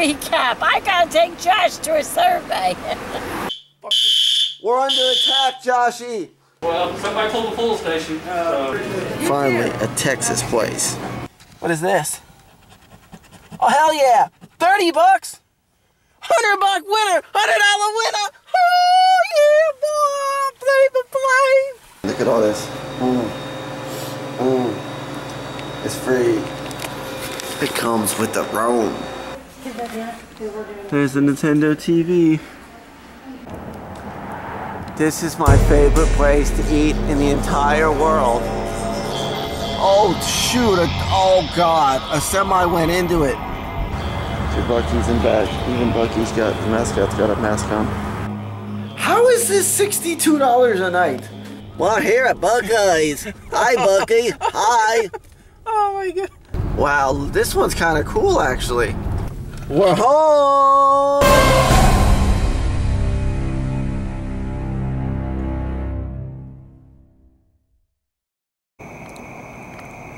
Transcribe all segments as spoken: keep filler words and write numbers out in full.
recap. I gotta take Josh to a survey. We're under attack, Joshy. Well, somebody pulled the full station. So. Finally, a Texas place. What is this? Oh, hell yeah! thirty bucks! one hundred buck winner! one hundred dollar winner! Oh, yeah, boy! Play the play! Look at all this. Mm. Mm. It's free. It comes with the roam. There's the Nintendo T V. This is my favorite place to eat in the entire world. Oh, shoot. A, oh, God. A semi went into it. Your Bucc-ee's in back. Even Bucc-ee's got, the mascot's got a mask on. How is this sixty-two dollars a night? Well, here at Bucc-ee's. Hi, Bucc-ee. Hi. Oh, my God. Wow, this one's kind of cool, actually. We're home!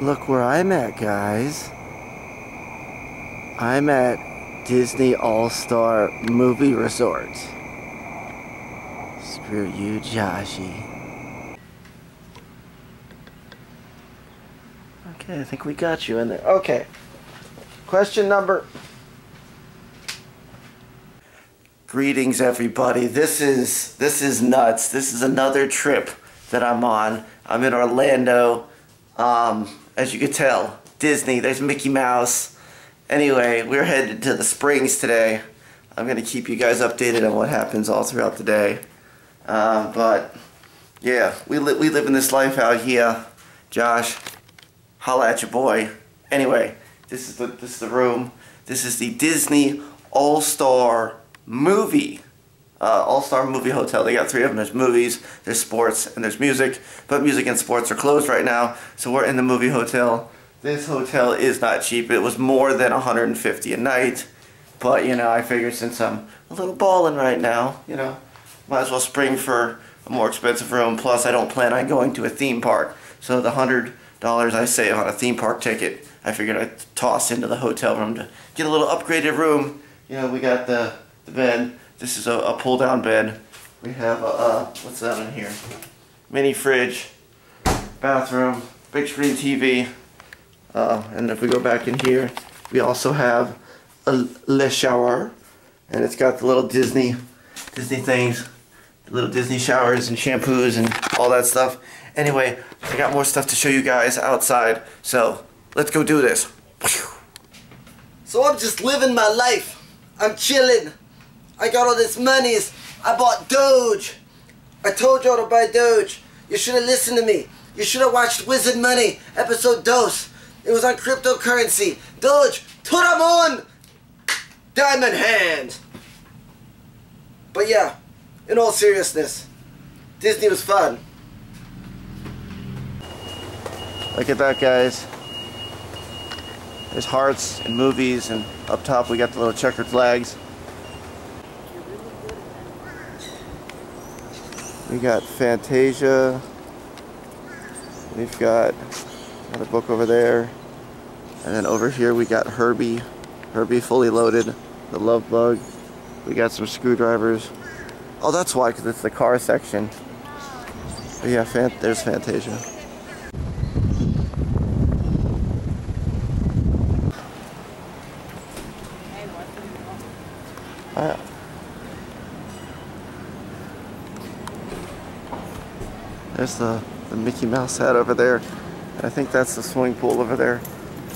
Look where I'm at, guys. I'm at Disney All-Star Movie Resort. Screw you, Joshy. Okay, I think we got you in there. Okay. Question number... Greetings, everybody. This is this is nuts. This is another trip that I'm on. I'm in Orlando. Um, as you can tell, Disney. There's Mickey Mouse. Anyway, we're headed to the Springs today. I'm gonna keep you guys updated on what happens all throughout the day. Um, but yeah, we li we living this life out here. Josh, holla at your boy. Anyway, this is the this is the room. This is the Disney All-Star Movie, uh, All-Star Movie Hotel. They got three of them. There's movies, there's sports, and there's music. But music and sports are closed right now, so we're in the movie hotel. This hotel is not cheap. It was more than one hundred fifty dollars a night. But, you know, I figured since I'm a little balling right now, you know, might as well spring for a more expensive room. Plus, I don't plan on going to a theme park. So the one hundred dollars I save on a theme park ticket, I figured I'd toss into the hotel room to get a little upgraded room. You know, we got the... The bed. This is a, a pull-down bed. We have a, uh, what's that in here? Mini fridge, bathroom, big screen T V. Uh, and if we go back in here, we also have a le shower, and it's got the little Disney, Disney things, the little Disney showers and shampoos and all that stuff. Anyway, I got more stuff to show you guys outside, so let's go do this. So I'm just living my life. I'm chilling. I got all this monies. I bought Doge. I told y'all to buy Doge. You should have listened to me. You should have watched Wizard Money, episode Dos. It was on cryptocurrency. Doge, put 'em on! Diamond hand! But yeah, in all seriousness, Disney was fun. Look at that, guys. There's hearts and movies, and up top we got the little checkered flags. We got Fantasia. We've got another book over there. And then over here we got Herbie. Herbie Fully Loaded. The Love Bug. We got some screwdrivers. Oh, that's why, because it's the car section. But yeah, Fan- there's Fantasia. I There's the, the Mickey Mouse hat over there. And I think that's the swimming pool over there.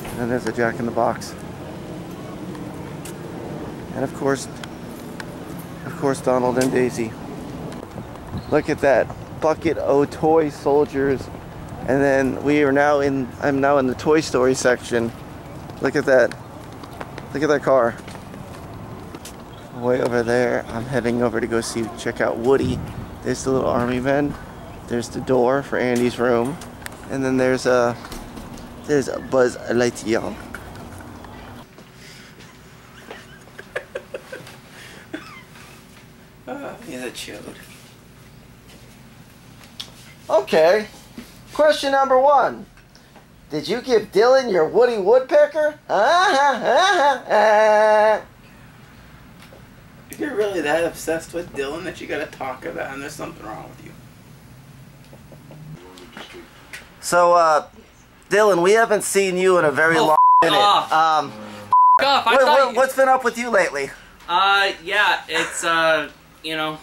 And then there's a Jack in the Box. And of course, of course, Donald and Daisy. Look at that bucket of toy soldiers. And then we are now in, I'm now in the Toy Story section. Look at that. Look at that car. Way over there, I'm heading over to go see, check out Woody. There's the little army men. There's the door for Andy's room, and then there's a there's a Buzz Lightyear. Oh, he's a chode. Okay. Question number one: did you give Dylan your Woody Woodpecker? If you're really that obsessed with Dylan that you gotta talk about him, there's something wrong with you. So, uh, Dylan, we haven't seen you in a very oh, long minute. Off. Um, off. I what, what, you... What's been up with you lately? Uh, yeah, it's, uh, you know,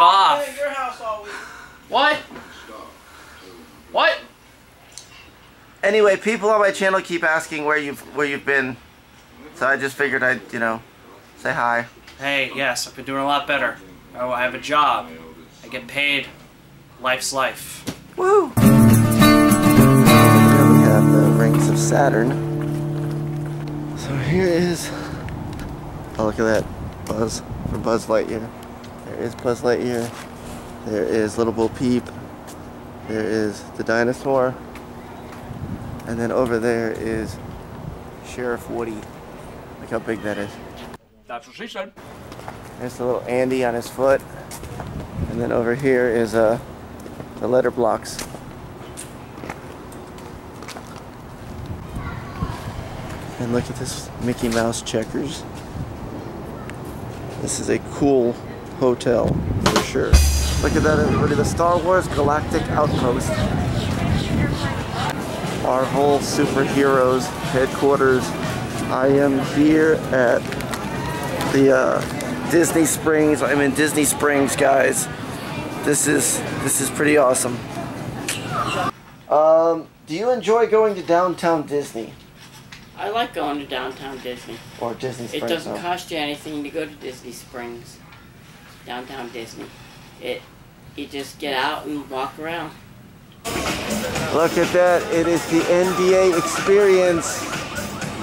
off. I'm at your house all week. What? What? Anyway, people on my channel keep asking where you've where you've been, so I just figured I'd, you know, say hi. Hey, yes, I've been doing a lot better. Oh, I have a job. I get paid. Life's life. Woo! Here we have the rings of Saturn. So here is... Oh, look at that. Buzz for Buzz Lightyear. There is Buzz Lightyear. There is Little Bo Peep. There is the dinosaur. And then over there is Sheriff Woody. Look how big that is. That's what she said. There's the little Andy on his foot. And then over here is uh, the letter blocks. And look at this Mickey Mouse checkers. This is a cool hotel for sure. Look at that, everybody. The Star Wars Galactic Outpost. Our whole superheroes headquarters. I am here at the uh, Disney Springs. I'm in Disney Springs, guys. This is this is pretty awesome. Um, do you enjoy going to downtown Disney? I like going to downtown Disney. Or Disney Springs. It doesn't though. cost you anything to go to Disney Springs, downtown Disney. It you just get out and walk around. Look at that, it is the N B A experience.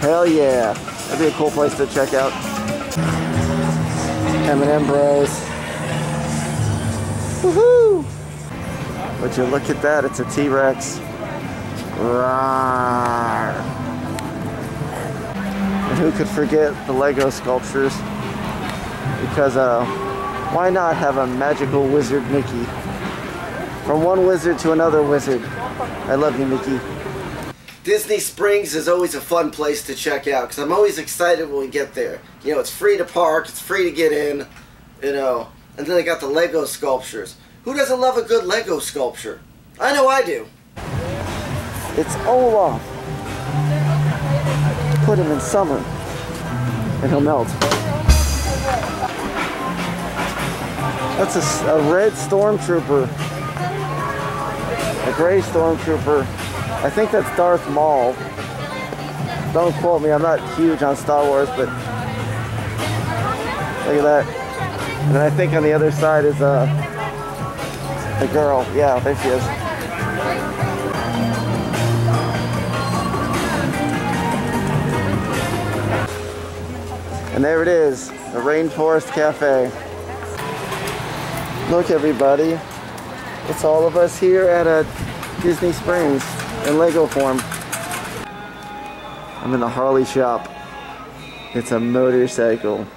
Hell yeah. That'd be a cool place to check out. M and M Bros. Woohoo! Would you look at that, it's a T-Rex. Rawr! And who could forget the Lego sculptures? Because uh, why not have a magical wizard Mickey? From one wizard to another wizard. I love you, Mickey. Disney Springs is always a fun place to check out because I'm always excited when we get there. You know, it's free to park, it's free to get in, you know. And then they got the Lego sculptures. Who doesn't love a good Lego sculpture? I know I do. It's Olaf. Put him in summer and he'll melt. That's a, a red stormtrooper. A gray stormtrooper. I think that's Darth Maul. Don't quote me, I'm not huge on Star Wars, but look at that. And then I think on the other side is uh, a girl. Yeah, there she is. And there it is, the Rainforest Cafe. Look, everybody. It's all of us here at uh, Disney Springs in Lego form. I'm in the Harley shop. It's a motorcycle.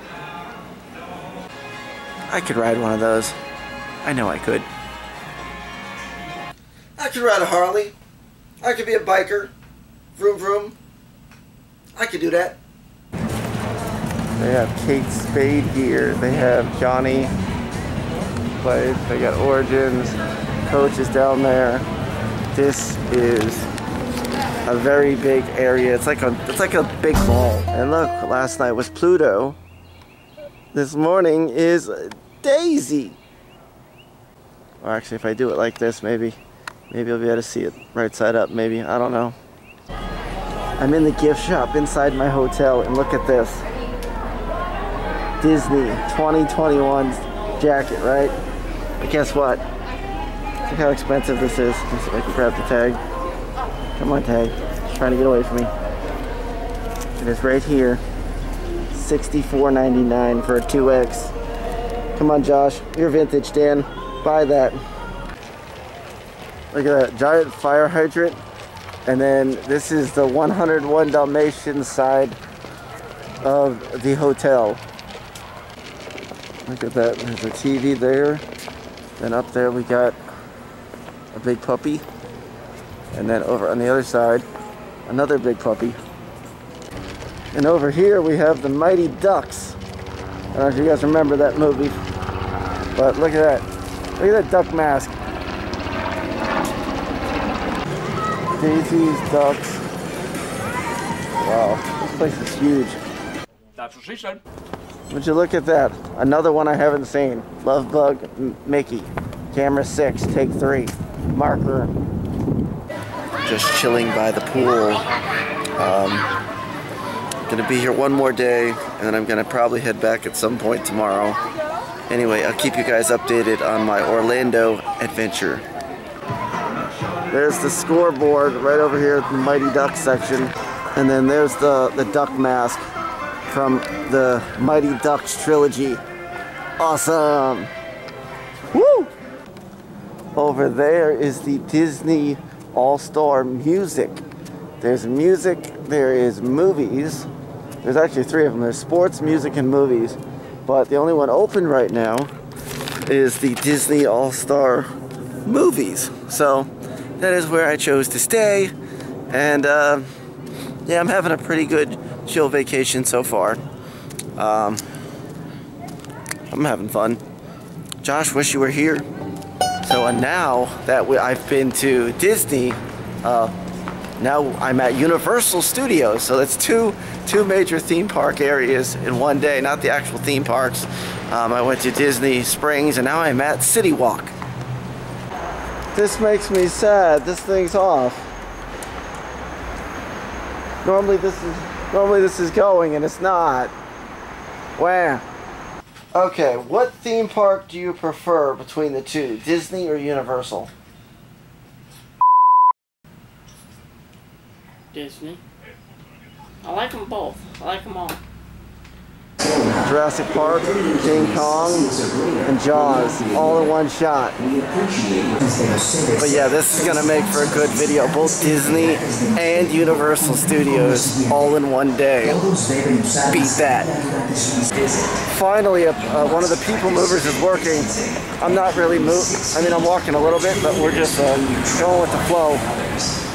I could ride one of those. I know I could. I could ride a Harley. I could be a biker. Vroom vroom. I could do that. They have Kate Spade here. They have Johnny. Place. They got Origins, Coach is down there. This is a very big area. It's like a it's like a big mall. And look, last night was Pluto. This morning is Daisy. Or actually, if I do it like this, maybe maybe I'll be able to see it right side up. Maybe, I don't know. I'm in the gift shop inside my hotel, and look at this Disney twenty twenty-one jacket, right? But guess what? Look how expensive this is. Let's see if I can grab the tag. Come on, tag. It's trying to get away from me. It is right here. sixty-four ninety-nine for a two X. Come on, Josh. You're vintage, Dan. Buy that. Look at that. Giant fire hydrant. And then this is the one oh one Dalmatian side of the hotel. Look at that. There's a T V there. Then up there we got a big puppy, and then over on the other side another big puppy, and over here we have the Mighty Ducks. I don't know if you guys remember that movie, but look at that. Look at that duck mask. Daisy's ducks. Wow, this place is huge. That's what she said. Would you look at that? Another one I haven't seen. Love Bug M Mickey. Camera six, take three. Marker. Just chilling by the pool. Um, Gonna be here one more day, and then I'm gonna probably head back at some point tomorrow. Anyway, I'll keep you guys updated on my Orlando adventure. There's the scoreboard right over here at the Mighty Ducks section, and then there's the, the duck mask from the Mighty Ducks trilogy. Awesome! Woo! Over there is the Disney All-Star Music. There's music, there is movies. There's actually three of them. There's sports, music, and movies. But the only one open right now is the Disney All-Star Movies. So that is where I chose to stay. And uh, yeah, I'm having a pretty good chill vacation so far. Um, I'm having fun. Josh, wish you were here. So uh, now that we, I've been to Disney, uh, now I'm at Universal Studios, so that's two two major theme park areas in one day, not the actual theme parks. Um, I went to Disney Springs, and now I'm at CityWalk. This makes me sad. This thing's off. Normally this is normally this is going, and it's not. Wow. Okay, what theme park do you prefer between the two, Disney or Universal? Disney. I like them both. I like them all. Jurassic Park, King Kong, and Jaws, all in one shot. But yeah, this is gonna make for a good video. Both Disney and Universal Studios all in one day. Beat that. Finally, uh, uh, one of the people movers is working. I'm not really moving. I mean, I'm walking a little bit, but we're just uh, going with the flow.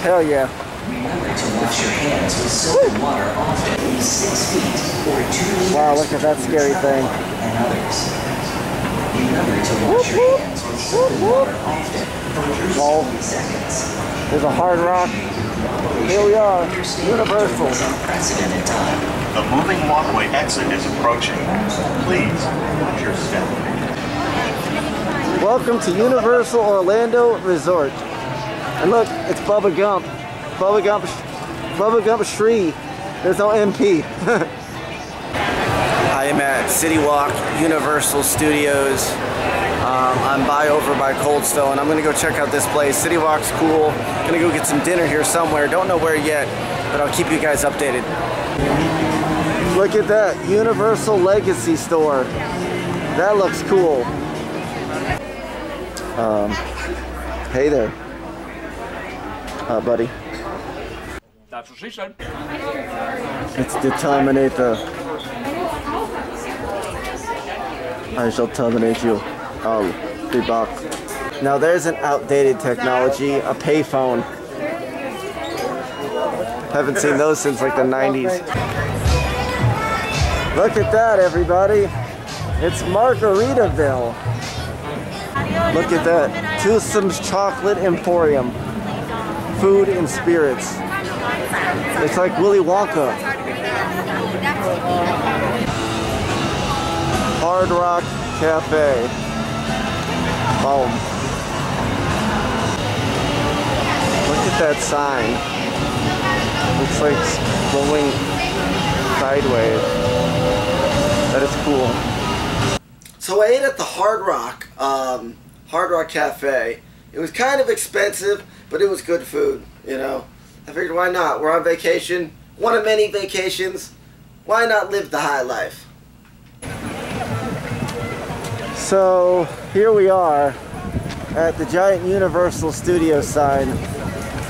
Hell yeah. Remember to wash your hands with soap and water often, at least six feet or two meters. Wow, look at that scary thing. And others. Remember to wash whoop, your hands with soap and water often for just twenty seconds. There's a Hard Rock. Here we are, Universal. Unprecedented time. The moving walkway exit is approaching. Please watch your step. Welcome to Universal Orlando Resort. And look, it's Bubba Gump. Bubba Gump, Bubba Gump Shree. There's no M P. I am at CityWalk, Universal Studios. Um, I'm by over by Cold Stone. I'm gonna go check out this place. CityWalk's cool. Gonna go get some dinner here somewhere. Don't know where yet, but I'll keep you guys updated. Look at that Universal Legacy store. That looks cool. Um, hey there, uh, buddy. That's what she said. It's to terminate the... I shall terminate you. I'll be back. Now there's an outdated technology, a payphone. Haven't seen those since like the nineties. Look at that, everybody. It's Margaritaville. Look at that. Twosome's Chocolate Emporium. Food and spirits. It's like Willy Wonka. Hard Rock Cafe. Boom. Look at that sign. Looks like it's going sideways. That is cool. So I ate at the Hard Rock, um, Hard Rock Cafe. It was kind of expensive, but it was good food, you know. I figured, why not? We're on vacation, one of many vacations. Why not live the high life? So here we are at the giant Universal Studios sign.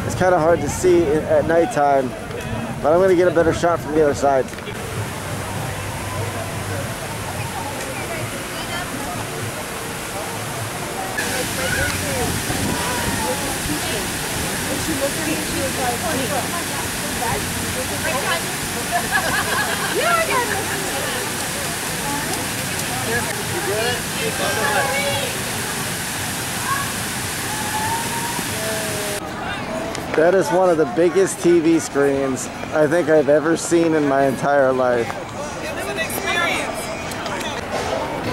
It's kind of hard to see at nighttime, but I'm going to get a better shot from the other side. You good? That is one of the biggest T V screens I think I've ever seen in my entire life. It was an experience.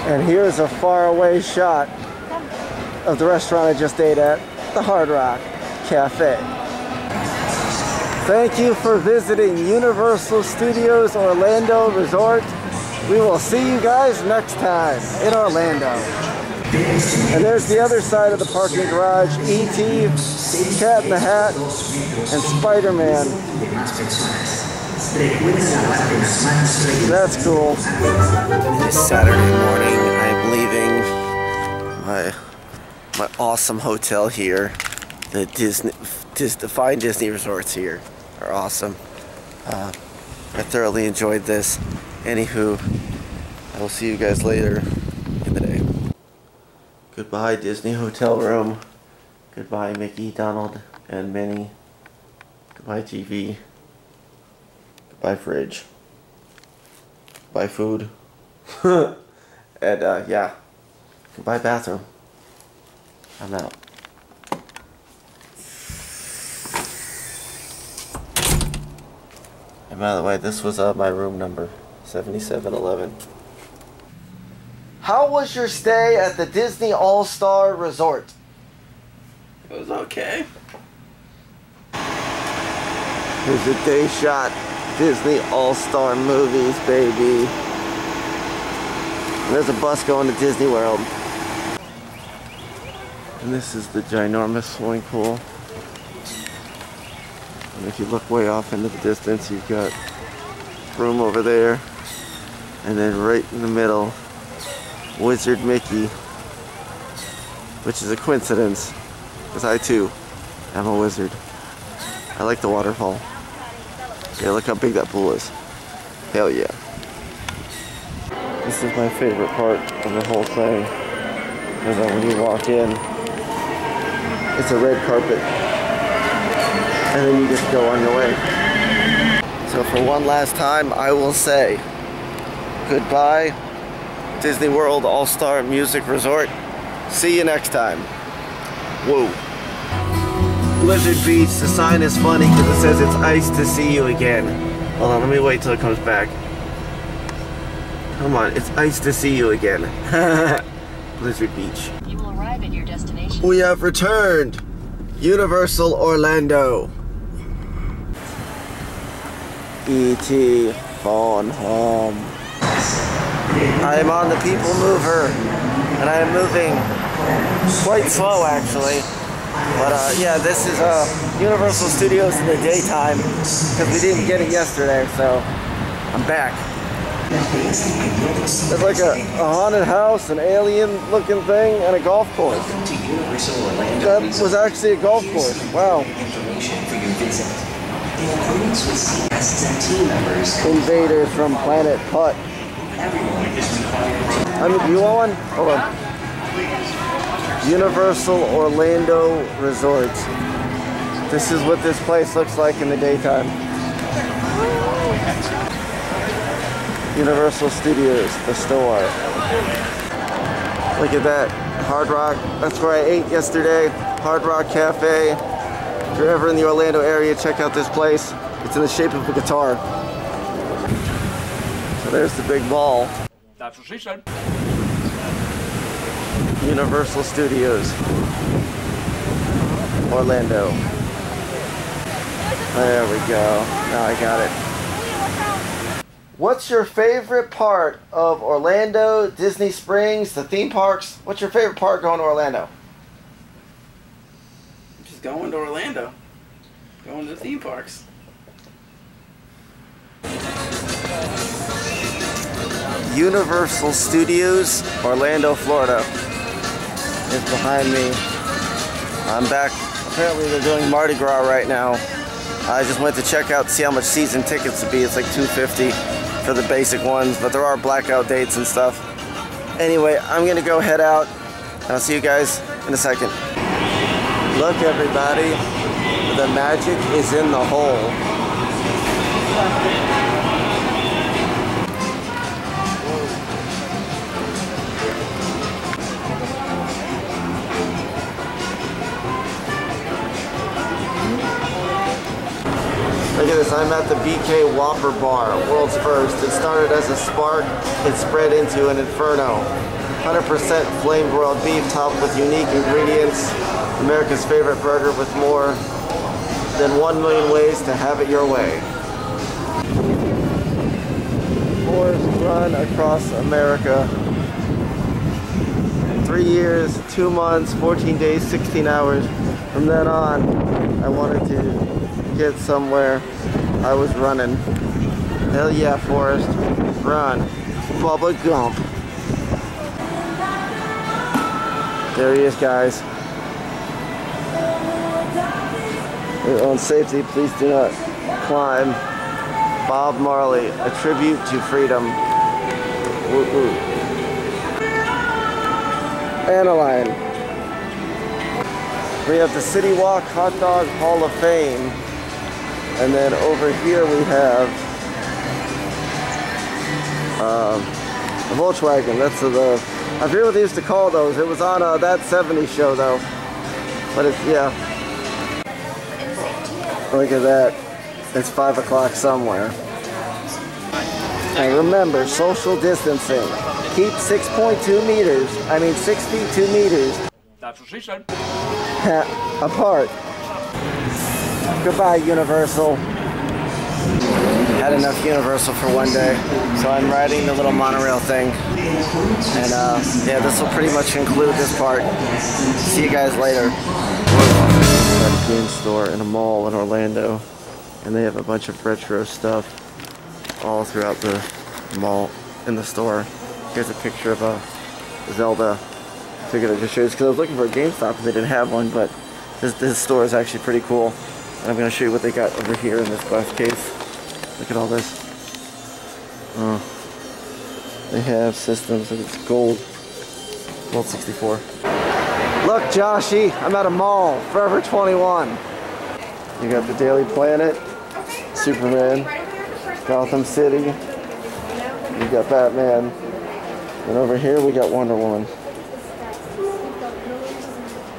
And here's a faraway shot of the restaurant I just ate at, the Hard Rock Cafe. Thank you for visiting Universal Studios Orlando Resort. We will see you guys next time in Orlando. And there's the other side of the parking garage, E T, Cat in the Hat, and Spider-Man. That's cool. This Saturday morning, I'm leaving my, my awesome hotel here. The Disney, Dis, the fine Disney resorts here are awesome. Uh, I thoroughly enjoyed this. Anywho, I will see you guys later in the day. Goodbye Disney hotel room. Goodbye Mickey, Donald, and Minnie. Goodbye T V. Goodbye fridge. Goodbye food. And uh, yeah, goodbye bathroom. I'm out. And by the way, this was uh, my room number. seventy-seven eleven. How was your stay at the Disney All-Star Resort? It was okay. Here's a day shot. Disney All-Star movies, baby. And there's a bus going to Disney World. And this is the ginormous swimming pool. And if you look way off into the distance, you've got room over there. And then right in the middle, Wizard Mickey, which is a coincidence, because I too am a wizard. I like the waterfall. Yeah, look how big that pool is. Hell yeah. This is my favorite part of the whole thing. Is that when you walk in, it's a red carpet. And then you just go on your way. So for one last time, I will say goodbye. Disney World All-Star Music Resort. See you next time. Whoa. Blizzard Beach, the sign is funny because it says it's ice to see you again. Hold on, let me wait till it comes back. Come on, it's ice to see you again. Blizzard Beach. You will arrive at your destination. We have returned. Universal Orlando. E T, phone home. I am on the people mover, and I am moving quite slow actually. But uh, yeah, this is uh, Universal Studios in the daytime because we didn't get it yesterday, so I'm back. There's like a, a haunted house, an alien-looking thing, and a golf course. That was actually a golf course. Wow. In accordance with C S S and team members, invaders from Planet Putt. I mean, you want one? Hold on. Universal Orlando Resort. This is what this place looks like in the daytime. Universal Studios, the store. Look at that. Hard Rock. That's where I ate yesterday. Hard Rock Cafe. If you're ever in the Orlando area, check out this place. It's in the shape of a guitar. So there's the big ball. That's what she said. Universal Studios, Orlando. There we go. Now I got it. What's your favorite part of Orlando, Disney Springs, the theme parks? What's your favorite part going to Orlando? Going to Orlando. Going to the theme parks. Universal Studios, Orlando, Florida is behind me. I'm back. Apparently they're doing Mardi Gras right now. I just went to check out to see how much season tickets would be. It's like two fifty for the basic ones, but there are blackout dates and stuff. Anyway, I'm gonna go head out and I'll see you guys in a second. Look everybody, the magic is in the hole. I'm at the B K Whopper Bar, world's first. It started as a spark, it spread into an inferno. one hundred percent flame broiled beef topped with unique ingredients. America's favorite burger with more than one million ways to have it your way. Forest Run Across America. Three years, two months, fourteen days, sixteen hours. From then on, I wanted to get somewhere. I was running. Hell yeah, Forest Run. Bubba Gump. There he is, guys. For your own safety, please do not climb. Bob Marley, a tribute to freedom. Woo woo. Aniline. We have the CityWalk Hot Dog Hall of Fame. And then over here we have uh, a Volkswagen. That's the, I forget what they used to call those. It was on uh, that seventies show though. But it's, yeah. Look at that. It's five o'clock somewhere. And remember, social distancing. Keep six point two meters, I mean six feet two meters. That's what she said. Apart. Goodbye, Universal. Had enough Universal for one day, so I'm riding the little monorail thing. And uh, yeah, this will pretty much conclude this part. See you guys later. At a game store in a mall in Orlando. And they have a bunch of retro stuff all throughout the mall in the store. Here's a picture of a Zelda. I figured I'd just show you this because I was looking for a GameStop and they didn't have one, but this, this store is actually pretty cool. And I'm going to show you what they got over here in this glass case. Look at all this. Oh, they have systems and it's gold. Gold sixty-four. Look, Joshy, I'm at a mall. Forever twenty-one. You got the Daily Planet. Superman, Gotham City, we got Batman, and over here we got Wonder Woman,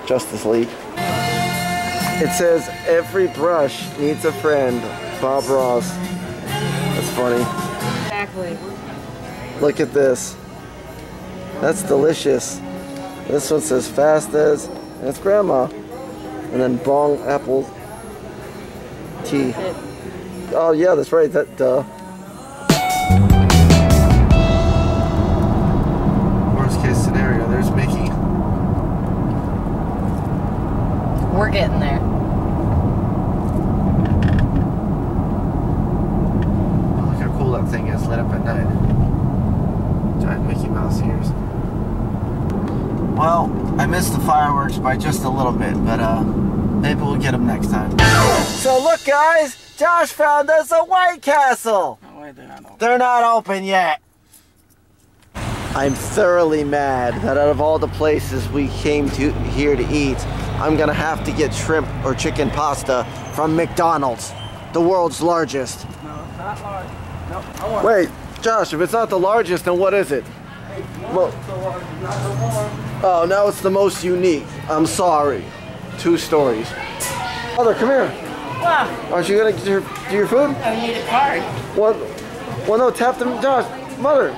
Justice League. It says, every brush needs a friend, Bob Ross. That's funny. Exactly. Look at this. That's delicious. This one says fast as, and it's grandma. And then Bong Apple Tea. Oh yeah, that's right, that, duh. Worst case scenario, there's Mickey. We're getting there. Look how cool that thing is, lit up at night. Giant Mickey Mouse ears. Well, I missed the fireworks by just a little bit, but uh, maybe we'll get them next time. So look guys! Josh found us a White Castle! No way, they're not open. They're not open yet! I'm thoroughly mad that out of all the places we came to here to eat, I'm gonna have to get shrimp or chicken pasta from McDonald's, the world's largest. No, it's not large. Nope, I want Wait, it. Josh, if it's not the largest, then what is it? Hey, well, it's the largest, not the oh, now it's the most unique. I'm sorry. Two stories. Mother, come here. Wow. Aren't you gonna get your, do your food? I need a card. What? Well, no, tap them, Josh. Mother.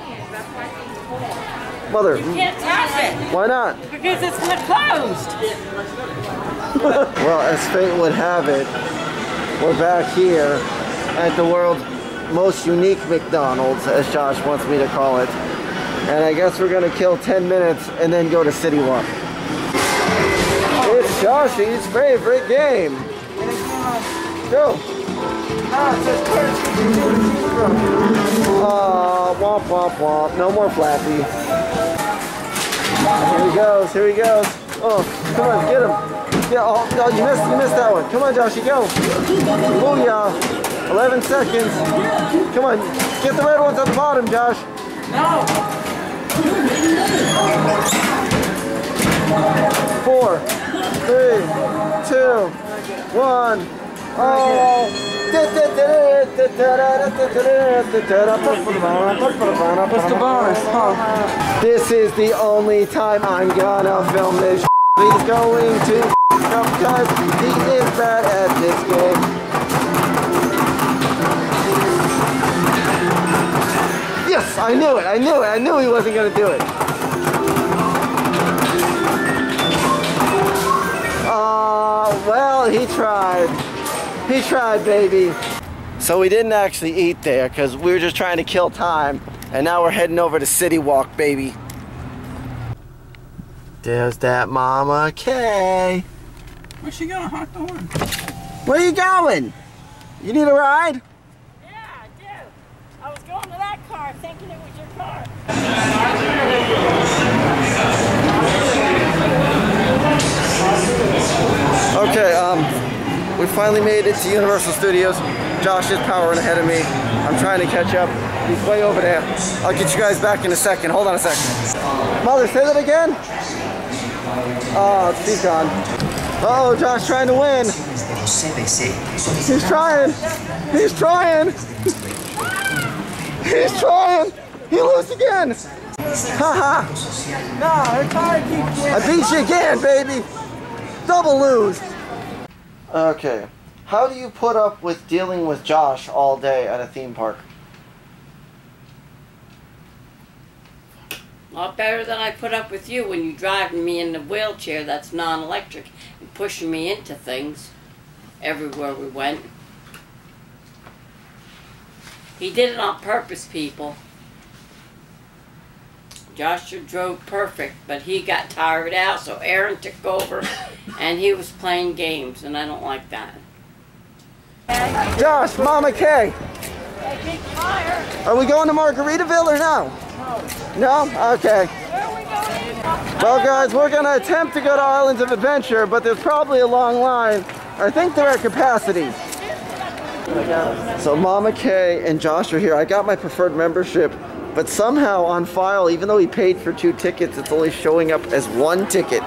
Mother. You can't tap it. Why not? Because it's closed. Well, as fate would have it, we're back here at the world's most unique McDonald's, as Josh wants me to call it. And I guess we're gonna kill ten minutes and then go to CityWalk. It's Joshy's favorite game. Go! Ah, uh, womp womp womp. No more Flappy. Here he goes, here he goes. Oh, come on, get him. Yeah, oh, no, you missed, you missed that one. Come on, Joshy, go. Booyah. eleven seconds. Come on, get the red ones at the bottom, Josh. No! Four, three, two, one. Oh, what's the bonus, huh? This is the only time I'm gonna film this. He's going to because he is bad at this game. Yes, I knew it, I knew it, I knew he wasn't gonna do it. Uh, well, he tried. He tried, baby. So we didn't actually eat there because we were just trying to kill time. And now we're heading over to CityWalk, baby. There's that Mama Kay. Where's she going? Honk the horn. Where are you going? You need a ride? Yeah, I do. I was going to that car thinking it was your car. Okay, um, we finally made it to Universal Studios. Josh is powering ahead of me. I'm trying to catch up. He's way over there. I'll get you guys back in a second. Hold on a second. Mother, say that again? Oh, she's gone. Uh oh, Josh trying to win. He's trying. He's trying. He's trying. He lost again. Haha. No, her tire keeps winning. I beat you again, baby. Double lose. Okay. How do you put up with dealing with Josh all day at a theme park? A lot better than I put up with you when you driving me in the wheelchair that's non-electric and pushing me into things everywhere we went. He did it on purpose, people. Joshua drove perfect, but he got tired out, so Aaron took over and he was playing games, and I don't like that. Josh, Mama Kay. Are we going to Margaritaville or no? No. No? Okay. Well, guys, we're going to attempt to go to Islands of Adventure, but there's probably a long line. I think they're at capacity. So Mama Kay and Josh are here. I got my preferred membership, but somehow on file, even though he paid for two tickets, it's only showing up as one ticket.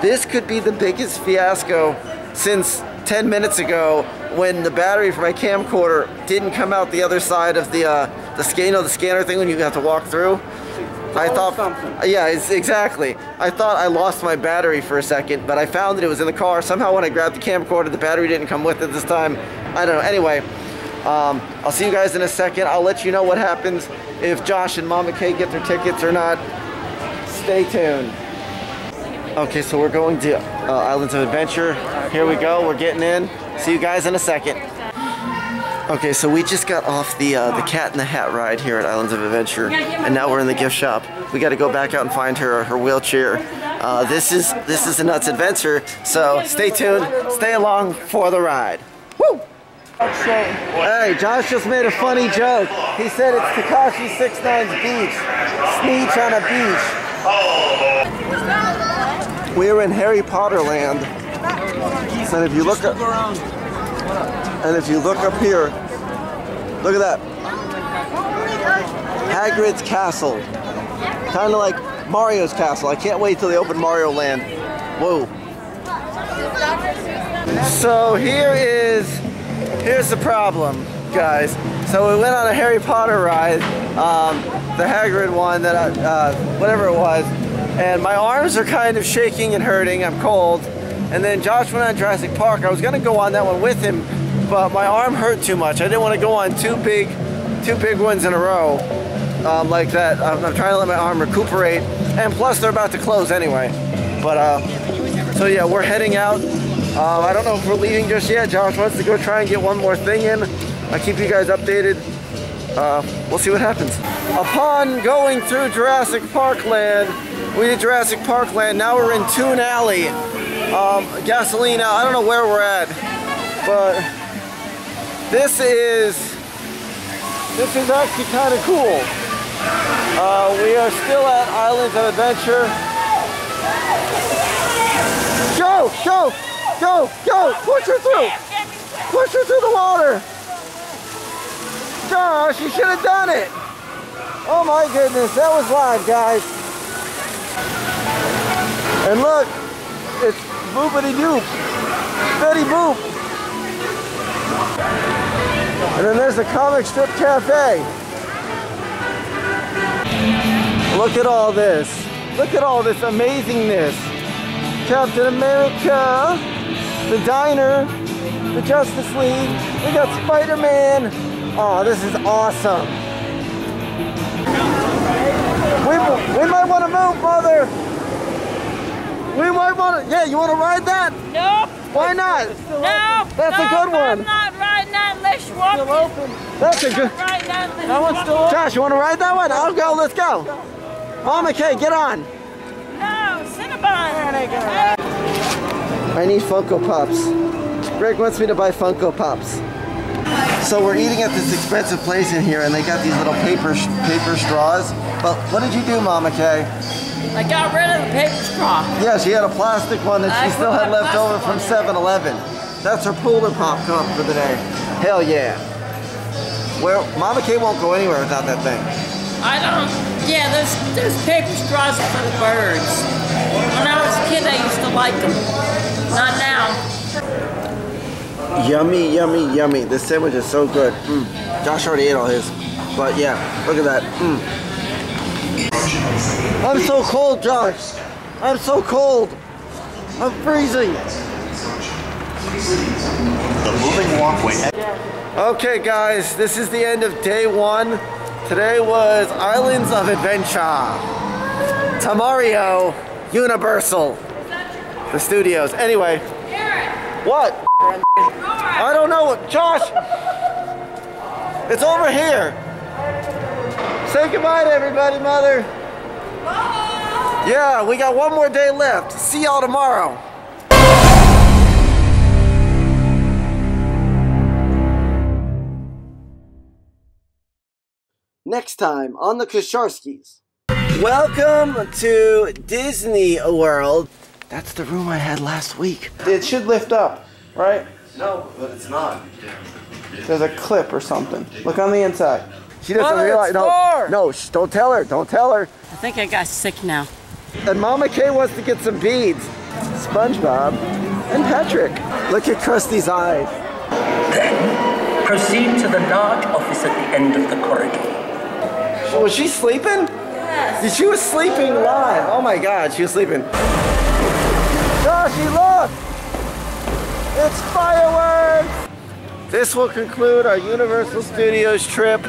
This could be the biggest fiasco since ten minutes ago, when the battery for my camcorder didn't come out the other side of the uh, the scan, you know, the scanner thing when you have to walk through. I thought, something. yeah, it's, exactly. I thought I lost my battery for a second, but I found that it was in the car. Somehow, when I grabbed the camcorder, the battery didn't come with it this time. I don't know. Anyway, um, I'll see you guys in a second. I'll let you know what happens if Josh and Mama Kay get their tickets or not. Stay tuned. Okay, so we're going to uh, Islands of Adventure. Here we go, we're getting in. See you guys in a second. Okay, so we just got off the uh, the Cat in the Hat ride here at Islands of Adventure, and now we're in the gift shop. We gotta go back out and find her her wheelchair. Uh, this is this is a nuts adventure, so stay tuned, stay along for the ride. Woo! Hey, Josh just made a funny joke. He said it's Tekashi six nine's beach. Sneech on a beach. We're in Harry Potter land, and if you look up, and if you look up here, look at that, Hagrid's castle, kind of like Mario's castle. I can't wait till they open Mario Land. Whoa! So here is, here's the problem, guys. So we went on a Harry Potter ride, um, the Hagrid one that I, uh, whatever it was. And my arms are kind of shaking and hurting, I'm cold. And then Josh went on Jurassic Park. I was gonna go on that one with him, but my arm hurt too much. I didn't wanna go on two big, two big ones in a row um, like that. I'm, I'm trying to let my arm recuperate. And plus they're about to close anyway. But, uh, so yeah, we're heading out. Uh, I don't know if we're leaving just yet. Josh wants to go try and get one more thing in. I'll keep you guys updated. Uh, we'll see what happens. Upon going through Jurassic Park land, we did Jurassic Park land, now we're in Toon Alley. Um, Gasolina, I don't know where we're at, but this is, this is actually kind of cool. Uh, we are still at Islands of Adventure. Go, go, go, go, push her through, push her through the water. Gosh, you should have done it. Oh my goodness, that was live, guys. And look, it's boopity-doop, betty-boop. And then there's the comic strip cafe. Look at all this. Look at all this amazingness. Captain America, the diner, the Justice League. We got Spider-Man. Oh, this is awesome. want to, yeah, you want to ride that? No. Why not? No. That's no, a good one. I'm not riding that unless you want me. That's a good one. That one's still open. Josh, you want to ride that one? I'll go, let's go. Mama K, get on. No, Cinnabon. I need Funko Pops. Greg wants me to buy Funko Pops. So we're eating at this expensive place in here and they got these little paper paper straws. But what did you do, Mama K? I got rid of the paper straw. Yeah, she had a plastic one that I she still had left over from seven eleven. That's her Polar Pop comp for the day. Hell yeah. Well, Mama K won't go anywhere without that thing. I don't, yeah, there's, there's paper straws for the birds. When I was a kid, I used to like them. Not now. Yummy, yummy, yummy. This sandwich is so good. Mm. Josh already ate all his. But yeah, look at that. Mm. I'm so cold, Josh. I'm so cold. I'm freezing. The moving walkway. Okay, guys, this is the end of day one. Today was Islands of Adventure. Tamario, Universal, the studios. Anyway. What? I don't know what, Josh! It's over here! Say goodbye to everybody, Mother! Bye. Yeah, we got one more day left. See y'all tomorrow. Next time on the Kosharskis. Welcome to Disney World. That's the room I had last week. It should lift up, right? No, but it's not. There's a clip or something. Look on the inside. She doesn't Mother, realize. No, no, shh, don't tell her. Don't tell her. I think I got sick now. And Mama K wants to get some beads. SpongeBob and Patrick. Look at Krusty's eyes. Then proceed to the large office at the end of the corridor. Was she sleeping? Yes. She was sleeping live. Oh my God, she was sleeping. Joshy, look! It's fireworks! This will conclude our Universal Studios trip.